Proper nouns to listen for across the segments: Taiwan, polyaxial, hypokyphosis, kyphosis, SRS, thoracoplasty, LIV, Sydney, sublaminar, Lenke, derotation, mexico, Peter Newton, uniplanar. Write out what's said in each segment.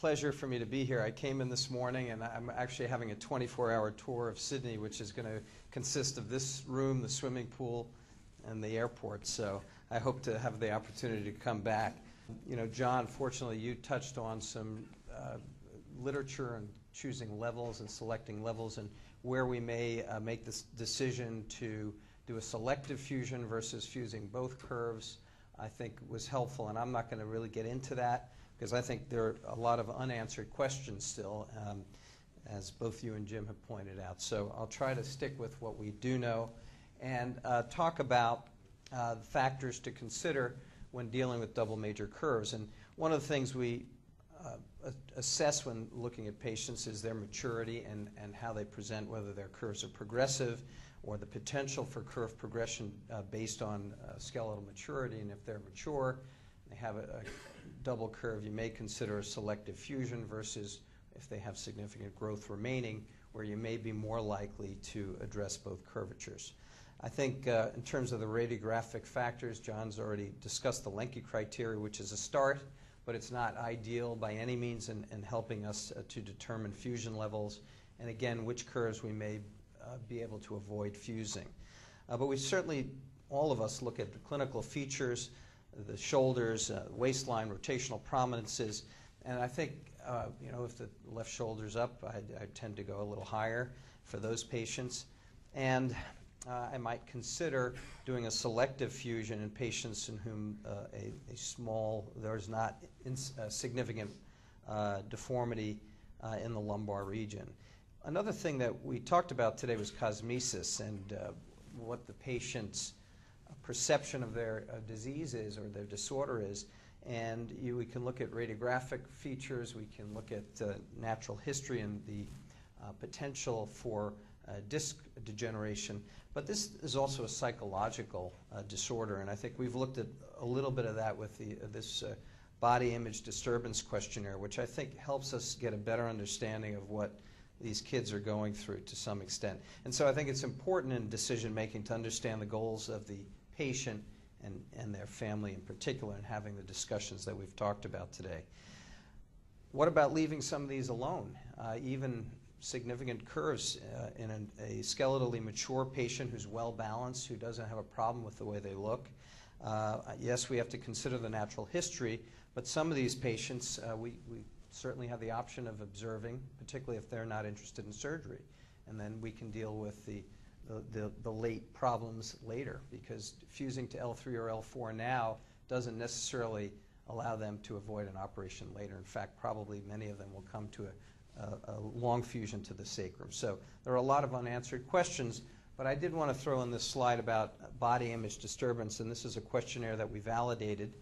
pleasure for me to be here. I came in this morning, and I'm actually having a 24-hour tour of Sydney, which is going to consist of this room, the swimming pool, and the airport. So I hope to have the opportunity to come back. You know, John, fortunately, you touched on some literature and choosing levels and selecting levels, and where we may make this decision to do a selective fusion versus fusing both curves, I think was helpful. And I'm not going to really get into that, because I think there are a lot of unanswered questions still, as both you and Jim have pointed out. So I'll try to stick with what we do know and talk about the factors to consider when dealing with double major curves. And one of the things we assess when looking at patients is their maturity and how they present, whether their curves are progressive or the potential for curve progression based on skeletal maturity. And if they're mature, they have a double curve, you may consider a selective fusion versus if they have significant growth remaining, where you may be more likely to address both curvatures. I think in terms of the radiographic factors, John's already discussed the Lenke criteria, which is a start, but it's not ideal by any means in helping us to determine fusion levels, and again, which curves we may be able to avoid fusing. But we certainly, all of us, look at the clinical features, the shoulders, waistline, rotational prominences, and I think, you know, if the left shoulder's up, I tend to go a little higher for those patients, and I might consider doing a selective fusion in patients in whom there's not significant deformity in the lumbar region. Another thing that we talked about today was cosmesis and what the patient's perception of their disease is or their disorder is. And we can look at radiographic features, we can look at natural history and the potential for disc degeneration. But this is also a psychological disorder, and I think we've looked at a little bit of that with this body image disturbance questionnaire, which I think helps us get a better understanding of what these kids are going through to some extent. And so I think it's important in decision making to understand the goals of the patient and their family in particular, and having the discussions that we've talked about today. What about leaving some of these alone? Even significant curves in a skeletally mature patient who's well balanced, who doesn't have a problem with the way they look. Yes, we have to consider the natural history, but some of these patients we certainly have the option of observing, particularly if they're not interested in surgery. And then we can deal with the late problems later, because fusing to L3 or L4 now doesn't necessarily allow them to avoid an operation later. In fact, probably many of them will come to a long fusion to the sacrum. So there are a lot of unanswered questions, but I did want to throw in this slide about body image disturbance, and this is a questionnaire that we validated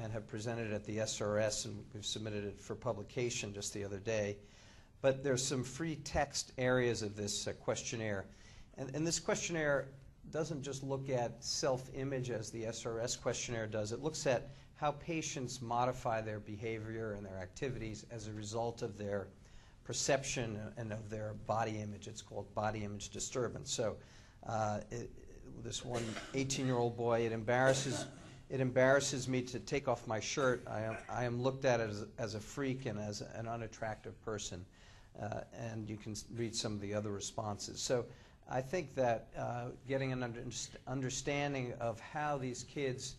and have presented at the SRS, and we've submitted it for publication just the other day. But there's some free text areas of this questionnaire. And this questionnaire doesn't just look at self-image as the SRS questionnaire does. It looks at how patients modify their behavior and their activities as a result of their perception and of their body image. It's called body image disturbance. So this one 18-year-old boy, it embarrasses me to take off my shirt. I am looked at as a freak and as an unattractive person. And you can read some of the other responses. So I think that getting an understanding of how these kids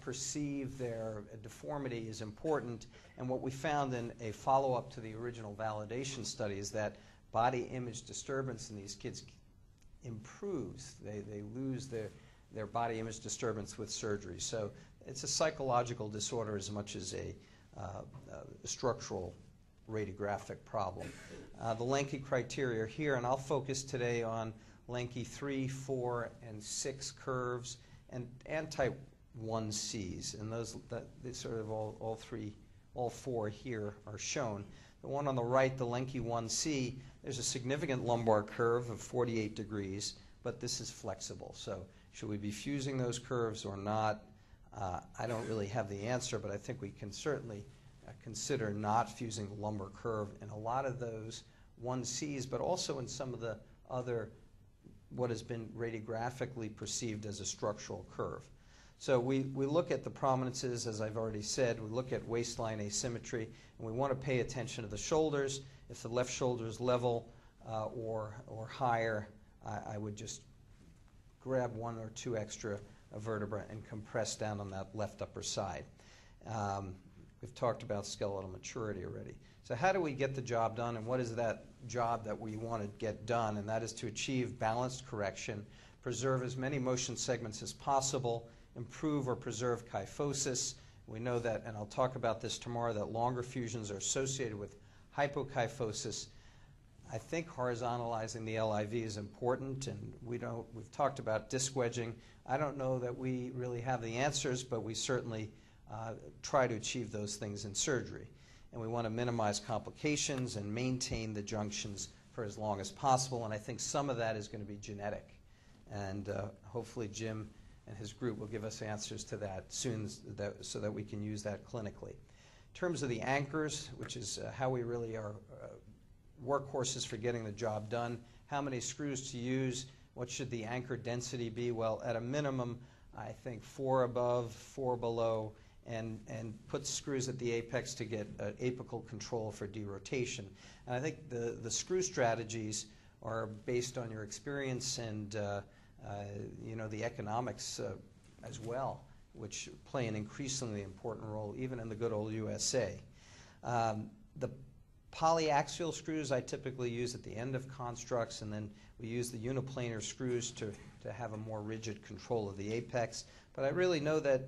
perceive their deformity is important. And what we found in a follow-up to the original validation study is that body image disturbance in these kids improves. They lose their body image disturbance with surgery. So it's a psychological disorder as much as a structural radiographic problem. The Lenke criteria are here, and I'll focus today on Lenke 3, 4, and 6 curves and type 1Cs. And these sort of all four here are shown. The one on the right, the Lenke 1C, there's a significant lumbar curve of 48 degrees, but this is flexible. So should we be fusing those curves or not? I don't really have the answer, but I think we can certainly consider not fusing the lumbar curve in a lot of those 1Cs, but also in some of the other, what has been radiographically perceived as a structural curve. So we look at the prominences, as I've already said. We look at waistline asymmetry, and we want to pay attention to the shoulders. If the left shoulder is level or higher, I would just grab one or two extra vertebrae and compress down on that left upper side. We've talked about skeletal maturity already. So how do we get the job done, and what is that job that we want to get done? And that is to achieve balanced correction, preserve as many motion segments as possible, improve or preserve kyphosis. We know that, and I'll talk about this tomorrow, that longer fusions are associated with hypokyphosis. I think horizontalizing the LIV is important, and we've talked about disc wedging. I don't know that we really have the answers, but we certainly try to achieve those things in surgery. And we want to minimize complications and maintain the junctions for as long as possible, and I think some of that is going to be genetic. And hopefully Jim and his group will give us answers to that soon so that we can use that clinically. In terms of the anchors, which is how we really are workhorses for getting the job done, how many screws to use, what should the anchor density be? Well, at a minimum, I think 4 above, 4 below, and put screws at the apex to get apical control for derotation. And I think the screw strategies are based on your experience and you know, the economics as well, which play an increasingly important role even in the good old USA. The polyaxial screws I typically use at the end of constructs, and then we use the uniplanar screws to have a more rigid control of the apex. But I really know that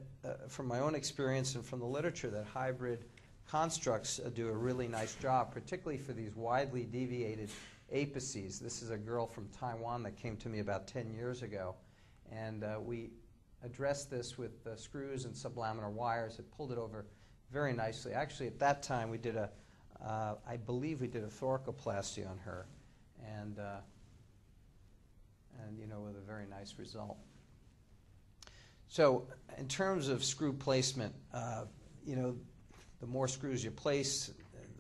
from my own experience and from the literature that hybrid constructs do a really nice job, particularly for these widely deviated apices. This is a girl from Taiwan that came to me about 10 years ago, and we addressed this with screws and sublaminar wires. It pulled it over very nicely. Actually, at that time, we did a I believe we did a thoracoplasty on her, and you know, with a very nice result. So in terms of screw placement, you know, the more screws you place,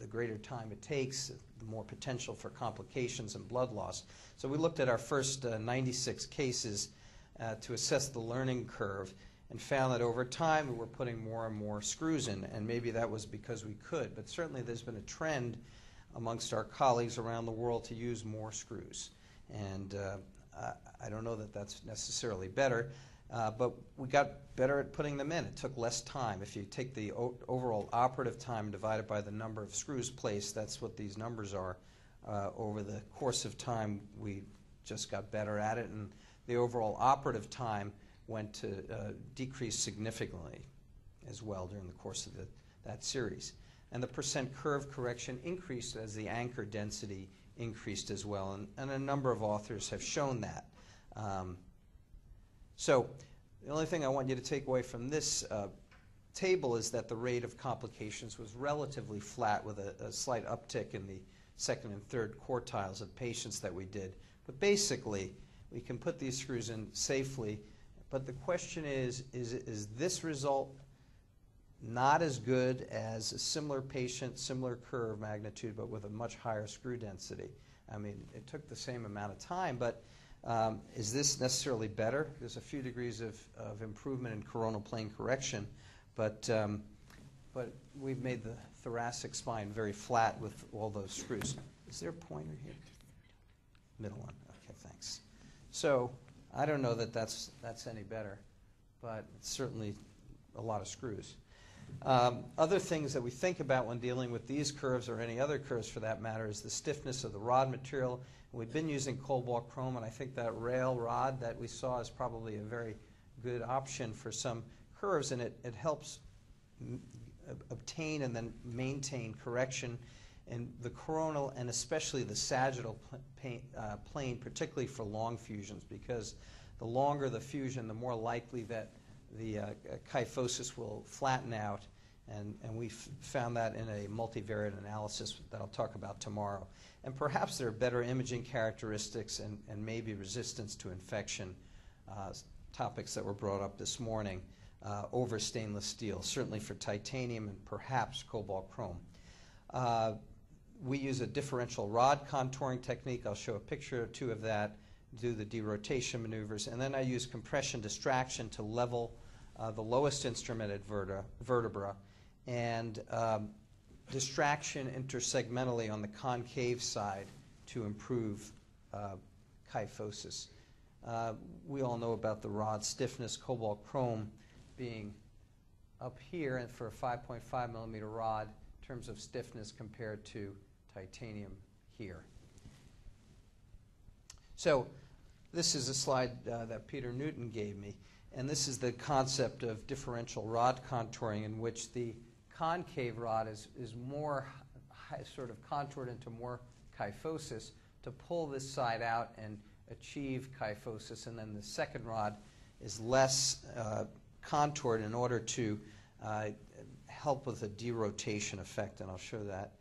the greater time it takes, the more potential for complications and blood loss. So we looked at our first 96 cases to assess the learning curve, and found that over time we were putting more and more screws in, and maybe that was because we could, but certainly there's been a trend amongst our colleagues around the world to use more screws. And I don't know that that's necessarily better, but we got better at putting them in. It took less time. If you take the overall operative time divided by the number of screws placed, that's what these numbers are. Over the course of time, we just got better at it, and the overall operative time went to decrease significantly as well during the course of that series. And the percent curve correction increased as the anchor density increased as well, and a number of authors have shown that. So the only thing I want you to take away from this table is that the rate of complications was relatively flat, with a slight uptick in the second and third quartiles of patients that we did. But basically, we can put these screws in safely. But the question is this result not as good as a similar patient, similar curve magnitude, but with a much higher screw density? I mean, it took the same amount of time, but is this necessarily better? There's a few degrees of improvement in coronal plane correction, but we've made the thoracic spine very flat with all those screws. Is there a pointer here? Middle one. Okay, thanks. So I don't know that that's any better, but it's certainly a lot of screws. Other things that we think about when dealing with these curves, or any other curves for that matter, is the stiffness of the rod material. We've been using cobalt chrome, and I think that rail rod that we saw is probably a very good option for some curves, and it helps obtain and then maintain correction in the coronal and especially the sagittal plane, particularly for long fusions, because the longer the fusion, the more likely that the kyphosis will flatten out, and we found that in a multivariate analysis that I'll talk about tomorrow. And perhaps there are better imaging characteristics and maybe resistance to infection, topics that were brought up this morning, over stainless steel, certainly for titanium and perhaps cobalt chrome. We use a differential rod contouring technique. I'll show a picture or two of that, do the derotation maneuvers, and then I use compression distraction to level the lowest instrumented vertebra, and distraction intersegmentally on the concave side to improve kyphosis. We all know about the rod stiffness, cobalt chrome being up here, and for a 5.5 millimeter rod in terms of stiffness compared to titanium here. So this is a slide that Peter Newton gave me, and this is the concept of differential rod contouring, in which the concave rod is more sort of contoured into more kyphosis to pull this side out and achieve kyphosis, and then the second rod is less contoured in order to help with the derotation effect, and I'll show that